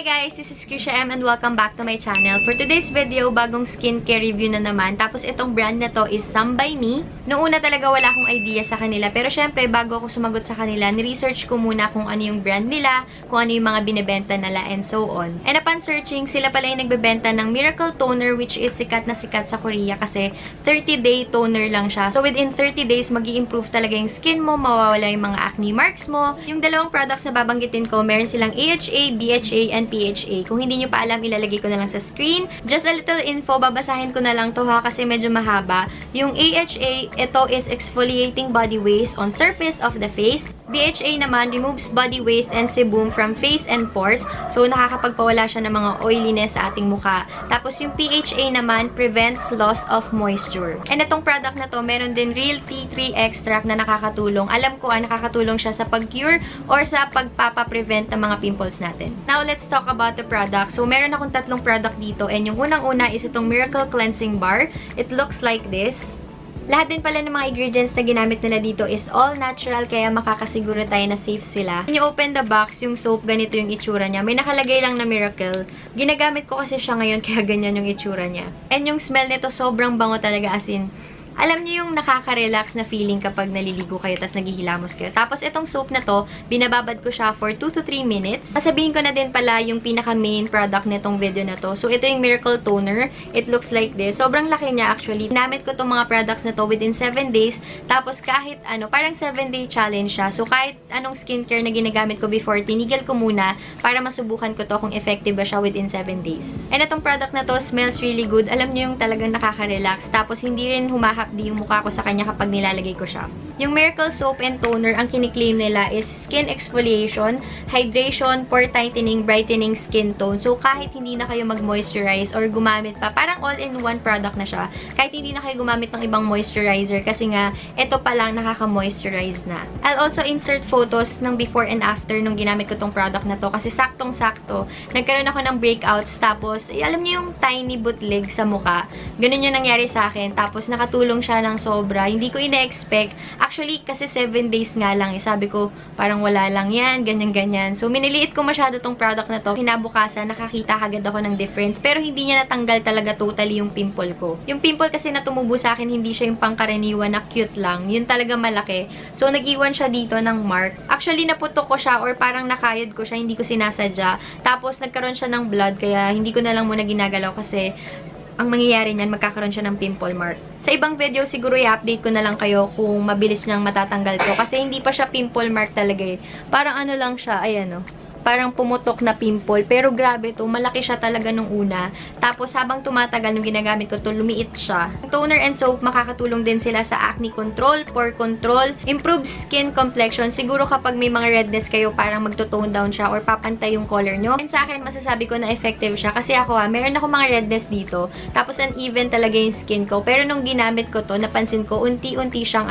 Hi guys! This is Krisha M and welcome back to my channel. For today's video, bagong skincare review na naman. Tapos itong brand na to is Some By Mi. Noong una talaga wala akong idea sa kanila. Pero syempre, bago ako sumagot sa kanila, niresearch ko muna kung ano yung brand nila, kung ano yung mga binibenta nila, and so on. And upon searching, sila pala yung nagbebenta ng Miracle Toner, which is sikat na sikat sa Korea kasi 30-day toner lang siya. So within 30 days, mag-i-improve talaga yung skin mo, mawawala yung mga acne marks mo. Yung dalawang products na babanggitin ko, meron silang AHA, BHA, and PHA. Kung hindi nyo pa alam, ilalagay ko na lang sa screen. Just a little info, babasahin ko na lang to ha, kasi medyo mahaba. Yung AHA, ito is exfoliating body waste on surface of the face. BHA naman removes body waste and sebum from face and pores. So, nakakapagpawala siya ng mga oiliness sa ating mukha. Tapos, yung PHA naman prevents loss of moisture. And itong product na to, meron din real tea tree extract na nakakatulong. Alam ko, nakakatulong siya sa pag-cure or sa pagpapaprevent ng mga pimples natin. Now, let's talk about the product. So, meron akong tatlong product dito. And yung unang-una is itong Miracle Cleansing Bar. It looks like this. Lahat din pala ng mga ingredients na ginamit nila dito is all natural, kaya makakasiguro tayo na safe sila. When you open the box, yung soap, ganito yung itsura niya. May nakalagay lang na Miracle. Ginagamit ko kasi siya ngayon, kaya ganyan yung itsura niya. And yung smell nito, sobrang bango talaga, as in. Alam niyo yung nakaka-relax na feeling kapag naliligo kayo tapos naghihilamos kayo. Tapos itong soap na to, binababad ko siya for 2 to 3 minutes. Sasabihin ko na din pala yung pinaka-main product nitong video na to. So ito yung Miracle Toner. It looks like this. Sobrang laki niya actually. Ginamit ko tong mga products na to within 7 days. Tapos kahit ano, parang 7-day challenge siya. So kahit anong skincare na ginagamit ko before, tinigil ko muna para masubukan ko to kung effective ba siya within 7 days. And itong product na to smells really good. Alam niyo yung talagang nakaka-relax. Tapos hindi rin humahap di yung mukha ko sa kanya kapag nilalagay ko siya. Yung Miracle Soap and Toner, ang kiniklaim nila is skin exfoliation, hydration, pore tightening, brightening skin tone. So, kahit hindi na kayo mag-moisturize or gumamit pa, parang all-in-one product na siya. Kahit hindi na kayo gumamit ng ibang moisturizer kasi nga, ito pa lang nakaka-moisturize na. I'll also insert photos ng before and after nung ginamit ko tong product na to kasi saktong-sakto. Nagkaroon ako ng breakouts tapos, alam niyo yung tiny bootleg sa mukha. Ganun yung nangyari sa akin. Tapos, nakatulong siya ng sobra. Hindi ko ina-expect. Actually, kasi 7 days nga lang eh. Sabi ko, parang wala lang yan, ganyan-ganyan. So, miniliit ko masyado tong product na to. Kinabukasan, nakakita agad ako ng difference. Pero, hindi niya natanggal talaga totally yung pimple ko. Yung pimple kasi na tumubo sa akin, hindi siya yung pangkaraniwan na cute lang. Yun talaga malaki. So, nag-iwan siya dito ng mark. Actually, naputok ko siya or parang nakayod ko siya. Hindi ko sinasadya. Tapos, nagkaroon siya ng blood. Kaya, hindi ko na lang muna ginagalaw kasi ang mangyayari niyan, magkakaroon siya ng pimple mark. Sa ibang video, siguro i-update ko na lang kayo kung mabilis niyang matatanggal to. Kasi hindi pa siya pimple mark talaga eh. Parang ano lang siya, ayan o. Parang pumutok na pimple. Pero grabe to, malaki siya talaga nung una. Tapos habang tumatagal nung ginagamit ko to, lumiit siya. Toner and soap, makakatulong din sila sa acne control, pore control, improved skin complexion. Siguro kapag may mga redness kayo, parang magto-tone down siya or papantay yung color nyo. And sa akin, masasabi ko na effective siya. Kasi ako meron ako mga redness dito. Tapos uneven talaga yung skin ko. Pero nung ginamit ko to, napansin ko, unti-unti siyang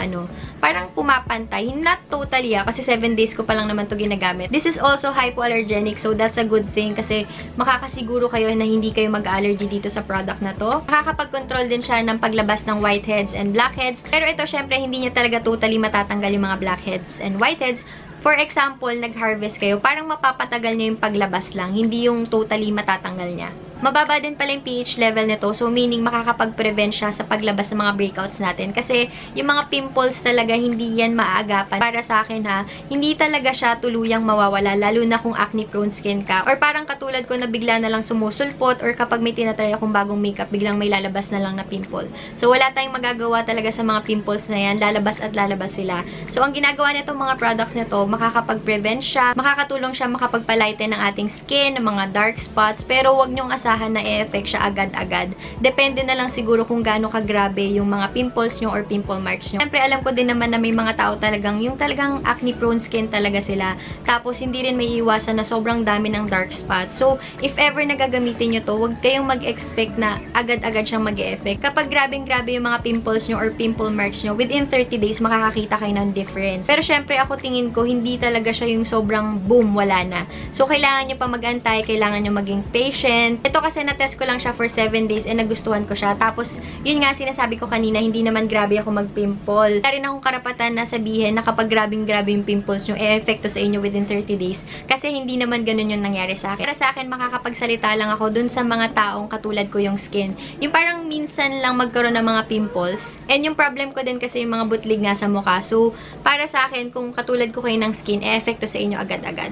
parang pumapantay. Not totally kasi 7 days ko pa lang naman to ginagamit. This is also hypoallergenic, so that's a good thing kasi makakasiguro kayo na hindi kayo mag-allergy dito sa product na to. Nakakapag-control din siya ng paglabas ng whiteheads and blackheads. Pero ito, syempre, hindi niya talaga totally matatanggal yung mga blackheads and whiteheads. For example, nag-harvest kayo, parang mapapatagal niya yung paglabas lang, hindi yung totally matatanggal niya. Mababa din pala yung pH level nito, so meaning makakapag-prevent siya sa paglabas ng mga breakouts natin. Kasi yung mga pimples talaga, hindi yan maagapan. Para sa akin ha, hindi talaga siya tuluyang mawawala, lalo na kung acne-prone skin ka. Or parang katulad ko na bigla na lang sumusulpot, or kapag may tinatry akong bagong makeup, biglang may lalabas na lang na pimple. So wala tayong magagawa talaga sa mga pimples na yan, lalabas at lalabas sila. So ang ginagawa nito, mga products nito, makakapag-prevent siya, makakatulong siya makapag-lighten ng ating skin, ng mga dark spots, pero wag niyong na i-effect siya agad-agad. Depende na lang siguro kung gaano kagrabe yung mga pimples nyo or pimple marks nyo. Siyempre, alam ko din naman na may mga tao talagang yung talagang acne-prone skin talaga sila. Tapos, hindi rin may iwasan na sobrang dami ng dark spots. So, if ever nagagamitin nyo to, huwag kayong mag-expect na agad-agad siyang mag-effect. Kapag grabe-grabe yung mga pimples nyo or pimple marks nyo, within 30 days, makakakita kayo ng difference. Pero, syempre, ako tingin ko, hindi talaga siya yung sobrang boom, wala na. So, kailangan nyo pa mag-antay, kailangan nyo maging patient. Ito Ito kasi na-test ko lang siya for 7 days and nagustuhan ko siya. Tapos, yun nga sinasabi ko kanina, hindi naman grabe ako mag-pimple. Wala rin akong karapatan na sabihin na kapag grabing-grabe yung pimples nyo, e-effecto sa inyo within 30 days. Kasi hindi naman ganun yung nangyari sa akin. Para sa akin, makakapagsalita lang ako dun sa mga taong katulad ko yung skin. Yung parang minsan lang magkaroon ng mga pimples. And yung problem ko din kasi yung mga butlig nga sa mukha. So, para sa akin, kung katulad ko kayo ng skin, e-effecto sa inyo agad-agad.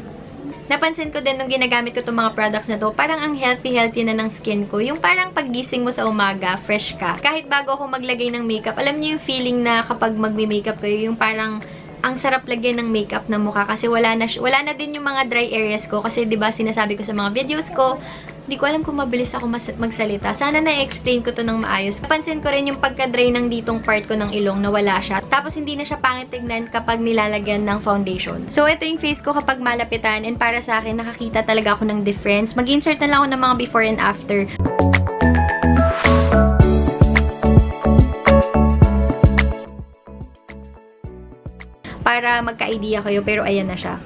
Napansin ko din nung ginagamit ko itong mga products na to, parang ang healthy-healthy na ng skin ko. Yung parang paggising mo sa umaga, fresh ka. Kahit bago ako maglagay ng makeup, alam niyo yung feeling na kapag magme-makeup kayo, yung parang ang sarap lagyan ng makeup na mukha kasi wala na din yung mga dry areas ko. Kasi 'di ba sinasabi ko sa mga videos ko, hindi ko alam kung mabilis ako magsalita. Sana na-explain ko to ng maayos. Napansin ko rin yung pagka-dry ng ditong part ko ng ilong na wala siya. Tapos hindi na siya pangit tignan kapag nilalagyan ng foundation. So ito yung face ko kapag malapitan, and para sa akin nakakita talaga ako ng difference. Mag-insert na lang ako ng mga before and after. Para magka-idea kayo, pero ayan na siya.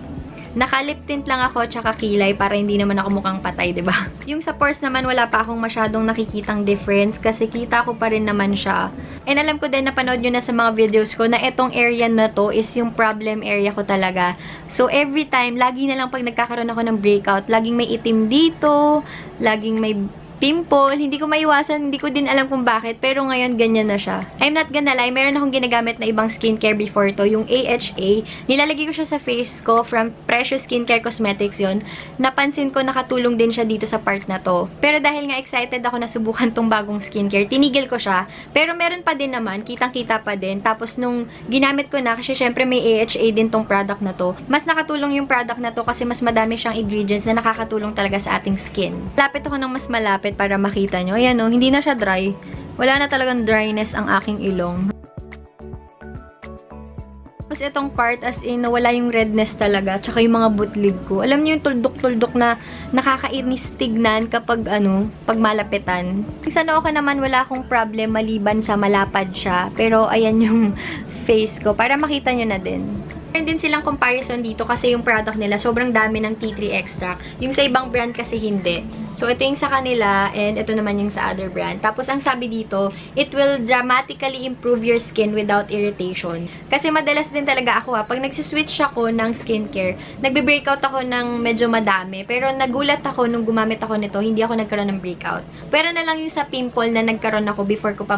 Naka-lip tint lang ako tsaka kilay para hindi naman ako mukhang patay, 'di ba? Yung sa pores naman wala pa akong masyadong nakikitang difference kasi kita ko pa rin naman siya. And alam ko din na panood niyo na sa mga videos ko na itong area na to is yung problem area ko talaga. So every time, lagi na lang pag nagkakaroon ako ng breakout, laging may itim dito, laging may pimple, hindi ko maiwasan, hindi ko din alam kung bakit, pero ngayon ganyan na siya. I'm not gonna lie, meron akong ginagamit na ibang skincare before to, yung AHA. Nilalagay ko siya sa face ko from Precious Skincare Cosmetics yon. Napansin ko nakatulong din siya dito sa part na to. Pero dahil nga excited ako na subukan tong bagong skincare, tinigil ko siya. Pero meron pa din naman, kitang-kita pa din. Tapos nung ginamit ko na, kasi syempre may AHA din tong product na to, mas nakatulong yung product na to kasi mas madami siyang ingredients na nakakatulong talaga sa ating skin. Lapit ako ng mas malapit para makita nyo. Ayan o, hindi na siya dry. Wala na talagang dryness ang aking ilong. Tapos itong part, as in, nawala yung redness talaga, tsaka yung mga butlig ko. Alam nyo yung tuldok-tuldok na nakakainis tignan kapag ano, pag malapitan. Sa noo ka naman, wala akong problem maliban sa malapad siya. Pero ayan yung face ko, para makita nyo na din. Meron din silang comparison dito kasi yung product nila sobrang dami ng tea tree extract. Yung sa ibang brand kasi hindi. So, ito yung sa kanila and ito naman yung sa other brand. Tapos, ang sabi dito, it will dramatically improve your skin without irritation. Kasi madalas din talaga ako ha, pag nagsiswitch ako ng skincare, nagbe-breakout ako ng medyo madami. Pero nagulat ako nung gumamit ako nito, hindi ako nagkaroon ng breakout. Pero na lang yung sa pimple na nagkaroon ako before ko pa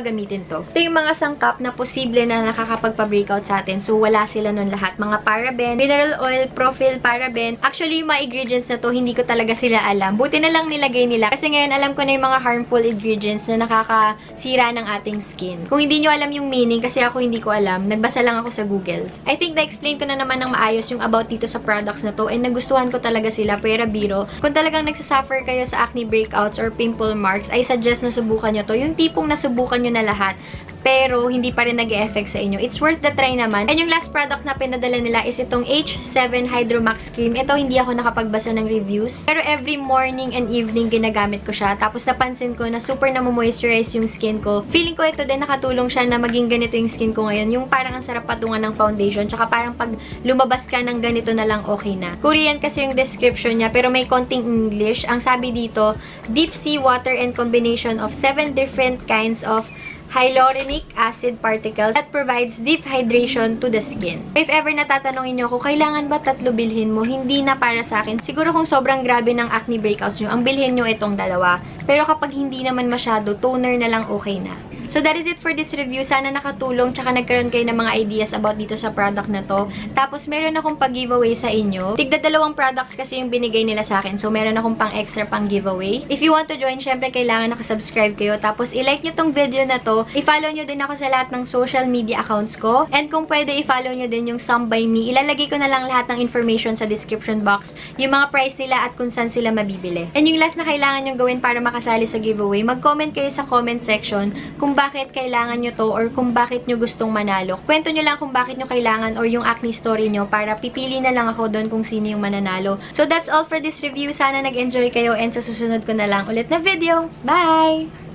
gamitin to. Ito yung mga sangkap na posible na nakakapagpa-breakout sa atin. So, wala sila nun lahat. Mga paraben, mineral oil, profile paraben. Actually, yung mga ingredients na to, hindi ko talaga sila alam. Buti na lang nilagay nila. Kasi ngayon, alam ko na yung mga harmful ingredients na nakakasira ng ating skin. Kung hindi nyo alam yung meaning, kasi ako hindi ko alam, nagbasa lang ako sa Google. I think na-explain ko na naman ng maayos yung about dito sa products na to, and nagustuhan ko talaga sila, pero biro. Kung talagang nagsasuffer kayo sa acne breakouts or pimple marks, I suggest na subukan nyo to. Yung tipong nasubukan nyo na lahat, pero hindi pa rin nag-e-effect sa inyo. It's worth the try naman. And yung last product na pinadala nila is itong H7 Hydro Max Cream. Ito, hindi ako nakapagbasa ng reviews. Pero every morning and evening, ginagamit ko siya. Tapos napansin ko na super namomoisturize yung skin ko. Feeling ko ito din nakatulong siya na maging ganito yung skin ko ngayon. Yung parang ang sarap patungan ng foundation. Tsaka parang pag lumabas ka ng ganito na lang, okay na. Korean kasi yung description niya, pero may konting English. Ang sabi dito, deep sea water and combination of 7 different kinds of hyaluronic acid particles that provides deep hydration to the skin. If ever natatanongin nyo ako, kailangan ba tatlo bilhin mo? Hindi na para sa akin. Siguro kung sobrang grabe ng acne breakouts nyo, ang bilhin nyo itong dalawa. Pero kapag hindi naman masyado, toner na lang okay na. So that is it for this review. Sana nakatulong tsaka nagkaroon kayo ng mga ideas about dito sa product na to. Tapos meron akong pag-giveaway sa inyo. Tigda-dalawang products kasi yung binigay nila sa akin. So meron akong pang extra pang giveaway. If you want to join, syempre kailangan nakasubscribe kayo. Tapos i-like nyo tong video na to. I-follow nyo din ako sa lahat ng social media accounts ko. And kung pwede, i-follow nyo din yung Some By Mi. Ilalagay ko na lang lahat ng information sa description box. Yung mga price nila at kung saan sila mabibili. And yung last na kailangan nyo gawin para makasali sa giveaway, mag-comment kayo sa comment section kung bakit kailangan nyo to or kung bakit nyo gustong manalo. Kwento nyo lang kung bakit nyo kailangan or yung acne story nyo para pipili na lang ako doon kung sino yung mananalo. So that's all for this review. Sana nag-enjoy kayo and sa susunod ko na lang ulit na video. Bye!